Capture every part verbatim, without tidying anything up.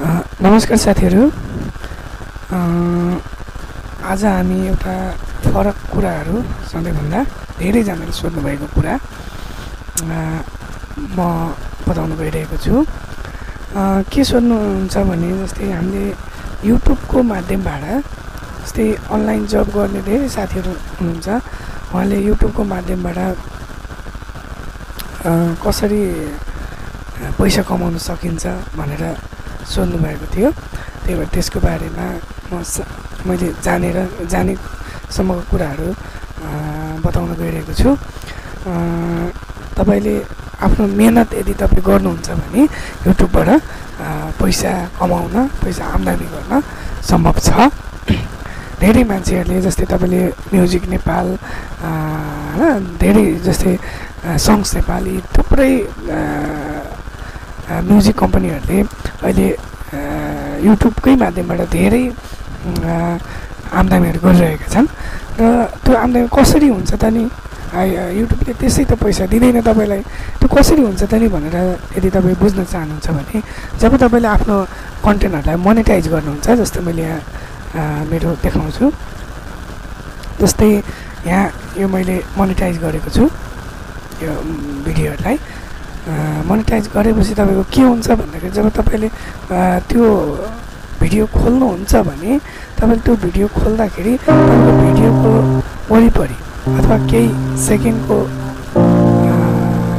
नमस्कार साथीहरु, आज हामी एउटा फरक कुराहरु सबैभन्दा धेरै जनाले सोध्नु भएको कुरा म बताउन गइरहेको छु। के सोध्नुहुन्छ भने जस्तै हामीले YouTube को माध्यमबाट जस्तै अनलाइन जब गर्ने धेरै साथीहरु हुनुहुन्छ, उहाँले YouTube को माध्यमबाट कसरी पैसा कमाउन सकिन्छ भनेर सोध्नु भएको थियो। त्यही भएर त्यसको बारेमा म मैले जानेर जाने सम्मको कुराहरु बताउन गइरहेको छु। तपाईले आफ्नो मेहनत यदि तपाई गर्नुहुन्छ भने युट्युबबाट पैसा कमाउन, पैसा आम्दानी गर्न सम्भव छ। धेरै मान्छेहरुले जस्तै तपाईले म्युजिक नेपाल हैन, धेरै जस्तै सङ्ग्स नेपाली थुप्रै म्युजिक कम्पनीहरुले अहिले युट्युबकै माध्यमबाट धेरै आम्दानीहरु गरिरहेका छन्। र त्यो आम्दानी कसरी हुन्छ त नि, युट्युबले त्यसै त पैसा दिदैन तपाईलाई, त्यो कसरी हुन्छ त नि भनेर यदि तपाई बुझ्न चाहनुहुन्छ भने जब तपाईले आफ्नो कन्टेन्टहरुलाई मोनेटाइज गर्नुहुन्छ, जस्तो मैले यहाँ मेरो देखाउँछु, जस्तै यहाँ यो मैले मोनेटाइज गरेको छु यो भिडियोहरुलाई। मोनेटाइज गरेपछि तपाईको के हुन्छ भन्दाखेरि जब तपाईले त्यो भिडियो खोल्नुहुन्छ भने तपाईले त्यो भिडियो खोल्दाखेरि तपाईको भिडियोको वरिपरि अथवा केही सेकेन्डको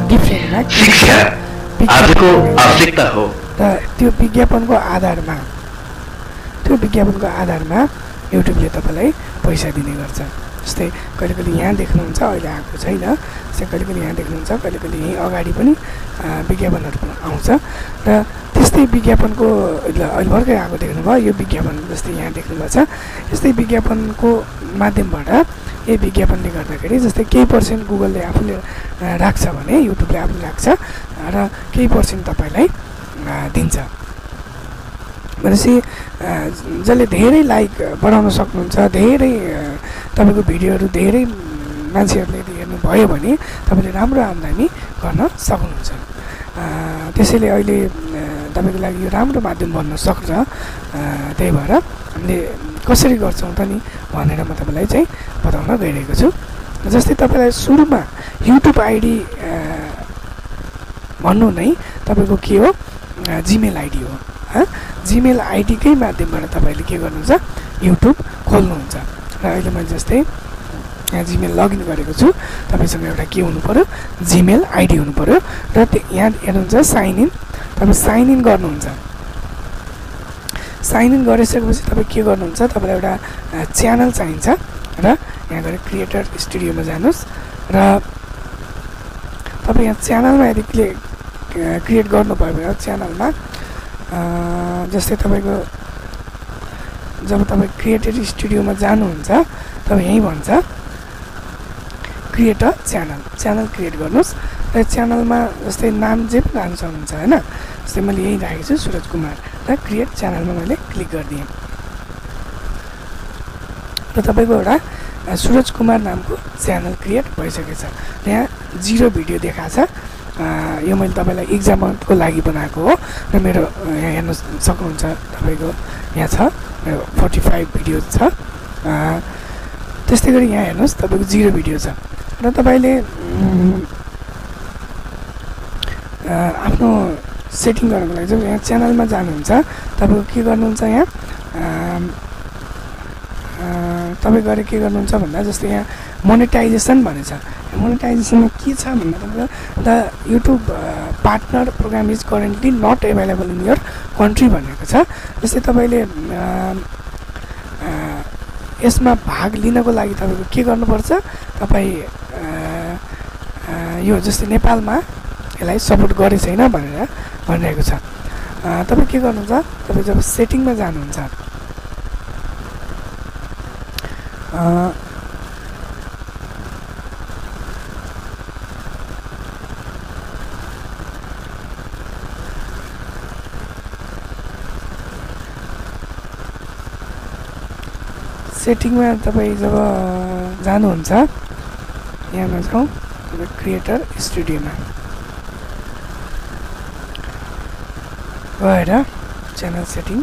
डिफरेन्टमा आजको आवश्यकता हो र त्यो विज्ञापनको आधारमा त्यो विज्ञापनको आधारमा युट्युबले तपाईलाई पैसा दिने गर्छ। जस्तै कहिले कहिले यहाँ देख्नुहुन्छ, अहिले आएको छैन, जस्तै कहिले कहिले यहाँ देख्नुहुन्छ, कहिले कहिले यहीँ अगाडि पनि विज्ञापनहरु पनि आउँछ। र त्यस्तै विज्ञापनको अहिले भर्खरै आएको देख्नुभयो यो विज्ञापन, जस्तै यहाँ देख्नुभएको छ, यस्तै विज्ञापनको माध्यमबाट यो विज्ञापनले गर्दाखेरि जस्तै केही पर्सेन्ट गुगलले आफूले राख्छ भने युट्युबले आफूले राख्छ र केही पर्सेन्ट तपाईलाई दिन्छ। भनेपछि जसले धेरै लाइक बढाउन सक्नुहुन्छ, धेरै तपाईको भिडियोहरु धेरै मान्छेहरुले हेर्नु भयो भने तपाईले राम्रो आम्दानी गर्न सक्नुहुन्छ। त्यसैले अहिले तपाईको लागि यो राम्रो माध्यम बन्न सक्छ। त्यही भएर हामीले कसरी गर्छौं त नि भनेर म तपाईलाई चाहिँ बताउन गइरहेको छु। जस्तै तपाईलाई सुरुमा YouTube आइडी भन्नु नै तपाईको के हो, जीमेल आइडी हो। जीमेल आइडीकै माध्यमबाट तपाईले के गर्नुहुन्छ, युट्युब खोल्नुहुन्छ। र अहिले मैले जस्तै यहाँ जीमेल लगइन गरेको छु, तपाईसँग एउटा के हुनु पर्यो, जीमेल आइडी हुनु पर्यो। र यहाँ हेर्नुहुन्छ साइन इन, तपाई साइन इन गर्नुहुन्छ। साइन इन गरिसकेपछि तपाई के गर्नुहुन्छ, तपाईलाई एउटा च्यानल चाहिन्छ र यहाँ गएर क्रिएटर स्टुडियोमा जानुस् र तपाई यहाँ च्यानलमा यदि क्लिक क्रिएट गर्नुभयो भने च्यानलमा जस्तै तपाईको जब तपाई क्रिएटर स्टुडियोमा जानुहुन्छ तब यही भन्छ create a channel, channel create गर्नुस्। र च्यानलमा जस्तै नाम जे पनि राख्न सक्नुहुन्छ हैन, जस्तै मैले यही राखेको छु सूरज कुमार र क्रिएट च्यानलमा मैले क्लिक गर्दिएँ र तपाईको एउटा सूरज कुमार नामको च्यानल क्रिएट भइसकेछ। यहाँ जिरो भिडियो देखाछ, यो मैले तपाईलाई एक्जामको लागि बनाएको हो र मेरो यहाँ हेर्न सक्नुहुन्छ तपाईको यहाँ छ मेरो फोर्टी फाइभ भिडियोज छ। त्यस्तै गरी यहाँ हेर्नुहोस् तपाईको जिरो भिडियो छ र तपाईले आफ्नो सेटिङ गर्नको लागि जब यहाँ च्यानलमा जानुहुन्छ तपाईको के गर्नुहुन्छ, यहाँ तपाईँ गएर के गर्नुहुन्छ भन्दा जस्तै यहाँ मोनेटाइजेसन भनेको छ। मोनेटाइजेसनमा के छ भन्दा तपाईँ the YouTube partner program is currently not available in your country भनेको छ। जस्तै तपाईँले यसमा भाग लिनको लागि तपाईँको के गर्नुपर्छ, तपाईँ यो जस्तै नेपालमा यसलाई सपोर्ट गरेको छैन भनेर भनिरहेको छ। तपाईँ के गर्नुहुन्छ, तपाईँ जब सेटिङमा जानुहुन्छ सेटिङमा तपाईँ जब जानुहुन्छ यहाँमा जाउँ क्रिएटर स्टुडियोमा गएर channel setting.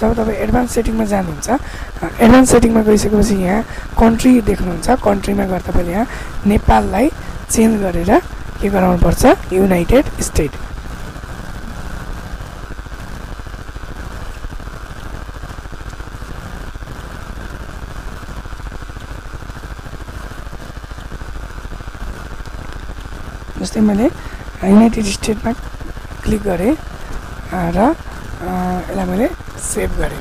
जब तपाईं एडभान्स सेटिङमा जानुहुन्छ एडभान्स सेटिङमा गइसकेपछि यहाँ कन्ट्री देख्नुहुन्छ कन्ट्रीमा गएर तपाईले यहाँ नेपाललाई चेन्ज गरेर के गराउनु पर्छ युनाइटेड स्टेट जस्तै मैले युनाइटेड स्टेटमा क्लिक गरे र यसलाई मैले सेभ गरे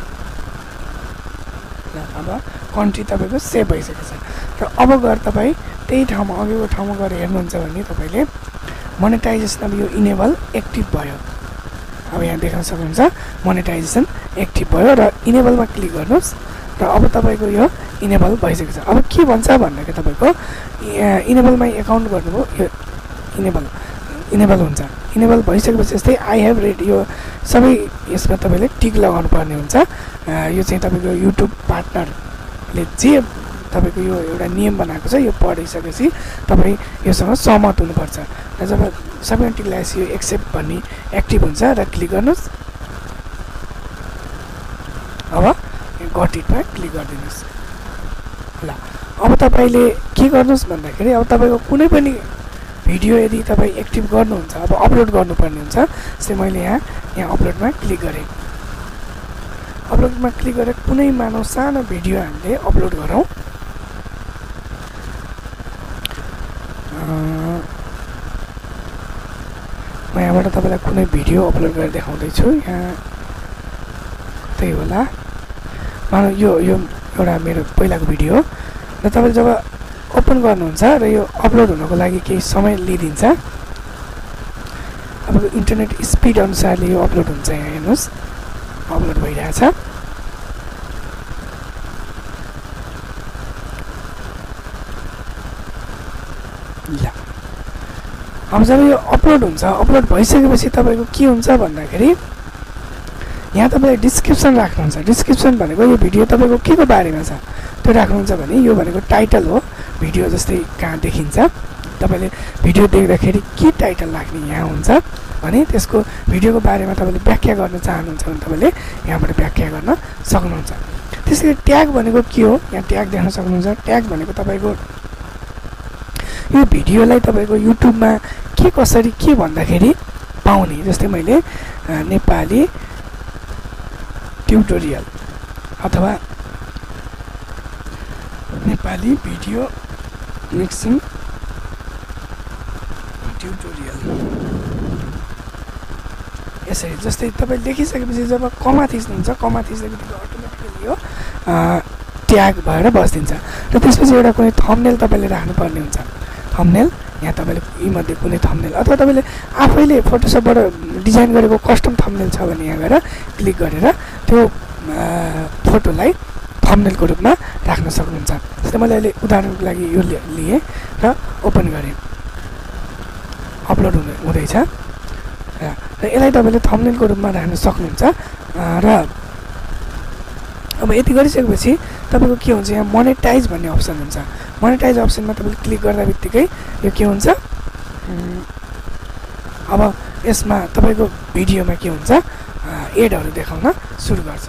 अब कन्ट्री तपाईको सेभ भइसकेको छ र अब गएर तपाई त्यही ठाउँमा अघिको ठाउँमा गएर हेर्नुहुन्छ भने तपाईले मोनेटाइजेसन अब यो इनेबल एक्टिभ भयो अब यहाँ देख्न सक्नुहुन्छ मोनेटाइजेसन एक्टिभ भयो र इनेबलमा क्लिक गर्नुस् र अब तपाईको यो इनेबल भइसकेको छ अब के भन्छ भन्दाखेरि तपाईको इनेबलमा एकाउन्ट गर्नुभयो यो इनेबल इनेबल हुन्छ इनेबल भइसकेपछि जस्तै आई हेभ रेड यो सबै यसमा तपाईले टिक लगाउनु पर्ने हुन्छ यो चाहिँ तपाईको युट्युब पार्टनरले जे तपाईको यो एउटा नियम बनाएको छ यो पढिसकेपछि तपाई योसँग सहमत हुनुपर्छ र जब सबै टिक लगाएपछि यो एक्सेप्ट भन्ने एक्टिभ हुन्छ र क्लिक गर्नुस् अब गट इटमा क्लिक गरिदिनुस् ल अब तपाईले के गर्नुस् भन्दाखेरि अब तपाईको कुनै पनि भिडियो यदि तपाई एक्टिभ गर्नुहुन्छ अब अपलोड गर्नुपर्ने हुन्छ जस्तै मैले यहाँ यहाँ अपलोडमा क्लिक गरे अपलोडमा क्लिक गरे कुनै मानौ सानो भिडियो हामीले अपलोड गरौँ म यहाँबाट तपाईलाई कुनै भिडियो अपलोड गरेर देखाउँदै छु यहाँ त्यही होला मानौ यो यो एउटा मेरो पहिलाको भिडियो र तपाईले जब ओपन गर्नुहुन्छ र यो अपलोड हुनको लागि केही समय लिदिन्छ अब इन्टरनेट स्पिड अनुसारले यो अपलोड हुन्छ यहाँ हेर्नुस् अपलोड भइरहेको छ ल अब जब यो अपलोड हुन्छ अपलोड भइसकेपछि तपाईको के हुन्छ भन्दाखेरि यहाँ तपाईले डिस्क्रिप्सन राख्नुहुन्छ डिस्क्रिप्सन भनेको यो भिडियो तपाईको केको बारेमा छ त्यो राख्नुहुन्छ भने यो भनेको टाइटल हो भिडियो जस्तै कहाँ देखिन्छ तपाईले भिडियो देख्दाखेरि के टाइटल राख्ने यहाँ हुन्छ भने त्यसको भिडियोको बारेमा तपाईले व्याख्या गर्न चाहनुहुन्छ भने तपाईले यहाँबाट व्याख्या गर्न सक्नुहुन्छ त्यसैले ट्याग भनेको के हो यहाँ ट्याग देख्न सक्नुहुन्छ ट्याग भनेको तपाईको यो भिडियोलाई तपाईको युट्युबमा के कसरी के भन्दाखेरि पाउने जस्तै मैले नेपाली ट्युटोरियल अथवा नेपाली भिडियो मिक्सिङ ट्युटोरियल यसरी जस्तै तपाईले देखिसकेपछि जब कमा थिच्नुहुन्छ कमा थिच्दाखेरि अटोमेटिकली यो ट्याग भएर बस्दिन्छ र त्यसपछि एउटा कुनै थम्बनेल तपाईले राख्नुपर्ने हुन्छ थम्बनेल यहाँ तपाईले यी मध्ये कुनै थम्बनेल अथवा तपाईले आफैले फोटोसपबाट डिजाइन गरेको कस्टम थम्बनेल छ भने यहाँ गएर क्लिक गरेर त्यो फोटोलाई थम्बनेलको रूपमा राख्न सक्नुहुन्छ जस्तै मैले अहिले उदाहरणको लागि यो लिएँ र ओपन गरेँ अपलोड हुँदैछ र यसलाई तपाईँले थम्बनेलको रूपमा राख्न सक्नुहुन्छ र अब यति गरिसकेपछि तपाईको के हुन्छ यहाँ मोनेटाइज भन्ने अप्सन हुन्छ मोनेटाइज अप्सनमा तपाईले क्लिक गर्दा बित्तिकै यो के हुन्छ अब यसमा तपाईको भिडियोमा के हुन्छ एडहरु देखाउन सुरु गर्छ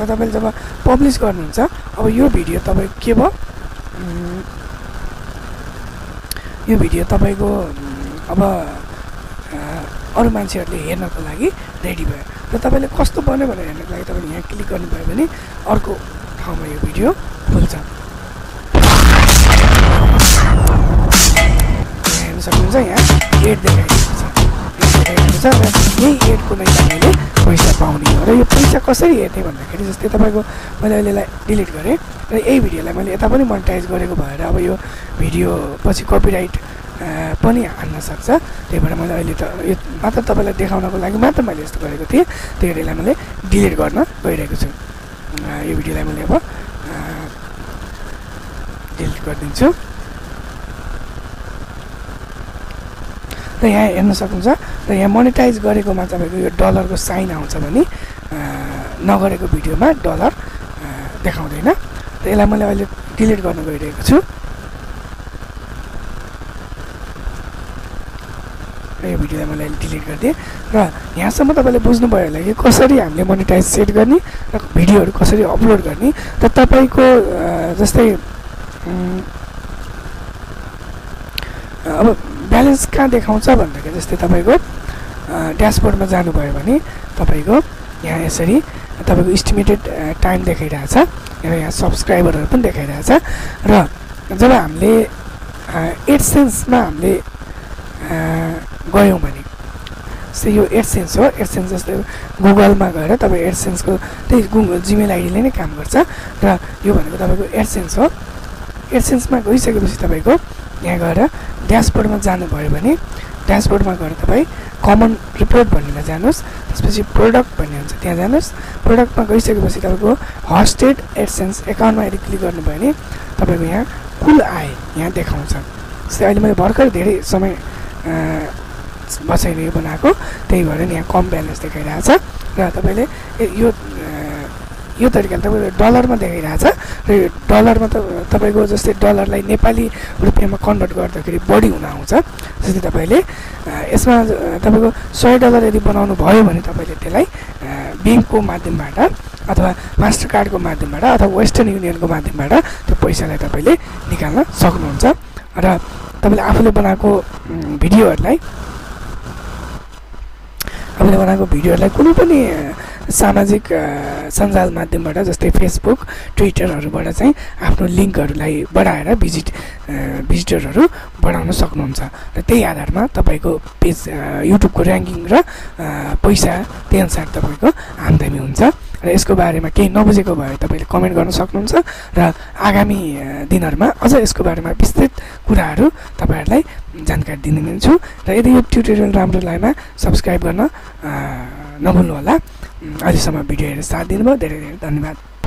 र तपाईले जब पब्लिस गर्नुहुन्छ अब यो भिडियो तपाईको के भयो यो भिडियो तपाईको अब अरु मान्छेहरुले हेर्नको लागि रेडी भयो र तपाईले कस्तो बन्यो भनेर हेर्नको लागि तपाईले यहाँ क्लिक गर्नुभयो भने अर्को ठाउँमा यो भिडियो खुल्छ हेर्न सक्नुहुन्छ यहाँ एड देखाइएको छ यही एडको नै तपाईले पैसा पाउने हो र यो पैसा कसरी हेर्ने भन्दाखेरि जस्तै तपाईको मैले अहिलेलाई डिलिट गरेँ र यही भिडियोलाई मैले यता पनि मोनेटाइज गरेको भएर अब यो भिडियो पछि कपिराइट पनि हान्न सक्छ त्यही भएर मैले अहिले त यो मात्र तपाईँलाई देखाउनको लागि मात्र मैले यस्तो गरेको थिएँ त्यही भएर मैले डिलिट गर्न गइरहेको छु यो भिडियोलाई मैले अब डिलिट गरिदिन्छु र यहाँ हेर्न सक्नुहुन्छ र यहाँ मोनेटाइज गरेकोमा तपाईको यो डलरको साइन आउँछ भने नगरेको भिडियोमा डलर देखाउँदैन र यसलाई मैले अहिले डिलिट गर्न गइरहेको छु आपने भिडियोलाई मलाई डिलिट गर्दिए र यहाँसम्म तपाईले बुझ्नु भयो होला कि कसरी हामीले मोनेटाइज सेट गर्ने र भिडियोहरु कसरी अपलोड गर्ने त तपाईको जस्तै अब ब्यालेन्स कहाँ देखाउँछ भन्दाखेरि जस्तै तपाईको ड्याशबोर्डमा जानु भयो भने तपाईको यहाँ यसरी तपाईको एस्टिमेटेड टाइम देखाइराछ र यहाँ सब्स्क्राइबरहरु पनि देखाइराछ र जब हामीले एडसेन्स मा हामीले गयौं भने से यो एडसेन्स हो एडसेन्स जस्तै गुगल मा गएर तपाई एडसेन्स को त्यही गुगल जीमेल आईडी ले नै काम गर्छ र यो भनेको तपाईको एडसेन्स हो एडसेन्स मा गइसकेपछि तपाईको यहाँ गएर ड्याशबोर्ड मा जानु भयो भने ड्याशबोर्ड मा गएर तपाई कमन रिपोर्ट भन्नेमा जानुस् त्यसपछि प्रोडक्ट भन्ने हुन्छ त्यहाँ जानुस् प्रोडक्ट मा गइसकेपछि तपाईको होस्टेड एडसेन्स एकाउन्ट मा यदि क्लिक गर्नु भयो भने तपाईको यहाँ कुल आए यहाँ देखाउँछ जस्तै अहिले मैले भर्खर धेरै समय बचाइरहेको बनाएको त्यही भएर यहाँ कम ब्यालेन्स देखाइरहेको छ र तपाईले यो यो तरिकाले तपाईले डलरमा देखाइरहेको छ र यो डलरमा त तपाईको जस्तै डलरलाई नेपाली रुपैयाँमा कन्भर्ट गर्दाखेरि बढी हुन आउँछ जस्तै तपाईले यसमा तपाईको सय डलर यदि बनाउनु भयो भने तपाईले त्यसलाई बैंकको माध्यमबाट अथवा मास्टरकार्डको माध्यमबाट अथवा वेस्टर्न युनियनको माध्यमबाट त्यो पैसालाई तपाईले निकाल्न सक्नुहुन्छ र तपाईले आफूले बनाएको भिडियोहरुलाई आफूले बनाएको भिडियोहरुलाई कुनै पनि सामाजिक सञ्जाल माध्यमबाट जस्तै फेसबुक ट्विटरहरुबाट चाहिँ आफ्नो लिंकहरुलाई बढाएर भिजिट भिजिटरहरु बढाउन सक्नुहुन्छ र त्यही आधारमा तपाईको पेज युट्युबको र्यांकिङ र पैसा त्यही अनुसार तपाईको आमदानी हुन्छ र यसको बारेमा केही नबुझेको भए तपाईले कमेन्ट गर्न सक्नुहुन्छ र आगामी दिनहरुमा अझ यसको बारेमा विस्तृत कुराहरु तपाईहरुलाई जानकारी दिने छु र यदि यो ट्युटोरियल राम्रो लाग्यो सब्स्क्राइब गर्न नभुल्नु होला अहिलेसम्म भिडियो हेरेर साथ दिनुभयो धेरै धेरै धन्यवाद।